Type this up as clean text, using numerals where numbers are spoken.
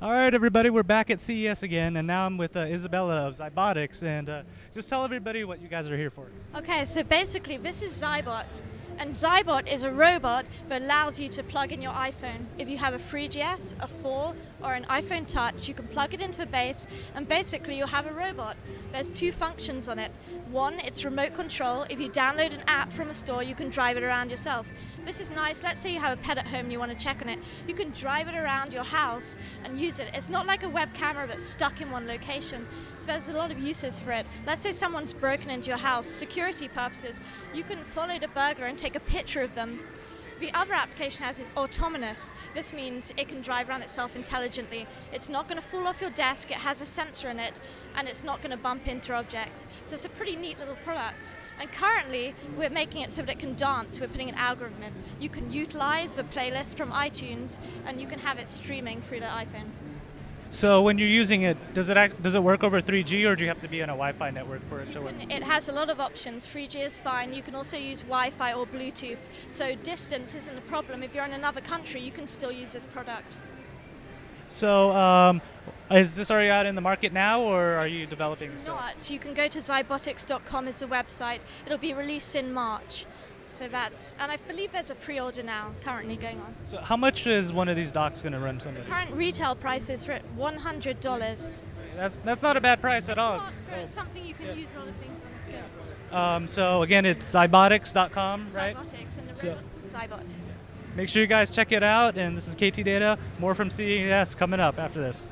All right, everybody, we're back at CES again, and now I'm with Isabella of Xybotyx, and just tell everybody what you guys are here for. Okay, so basically this is Xybot, and Xybot is a robot that allows you to plug in your iPhone. If you have a 3GS, a 4, or an iPhone Touch, you can plug it into a base, and basically you'll have a robot. There's two functions on it. One, it's remote control. If you download an app from a store, you can drive it around yourself. This is nice. Let's say you have a pet at home and you want to check on it. You can drive it around your house and use it. It's not like a web camera that's stuck in one location, so there's a lot of uses for it. Let's say someone's broken into your house, security purposes, you can follow the burglar and take a picture of them. The other application has is autonomous. This means it can drive around itself intelligently. It's not going to fall off your desk, it has a sensor in it, and it's not going to bump into objects. So it's a pretty neat little product. And currently, we're making it so that it can dance. We're putting an algorithm in. You can utilize the playlist from iTunes, and you can have it streaming through the iPhone. So when you're using it, does it work over 3G, or do you have to be on a Wi-Fi network for it to work? It has a lot of options. 3G is fine. You can also use Wi-Fi or Bluetooth. So distance isn't a problem. If you're in another country, you can still use this product. So is this already out in the market now, or are you developing still? It's not. You can go to xybotics.com is the website. It'll be released in March. So that's, and I believe there's a pre-order now currently going on. So how much is one of these docks going to run somebody? The current retail price is at $100. That's not a bad price at all. So it's something you can use a lot of things on. It's good. So again, it's xybotics.com, right? Xybotics, and the robot's called Xybot. Make sure you guys check it out, and this is KT Data. More from CES coming up after this.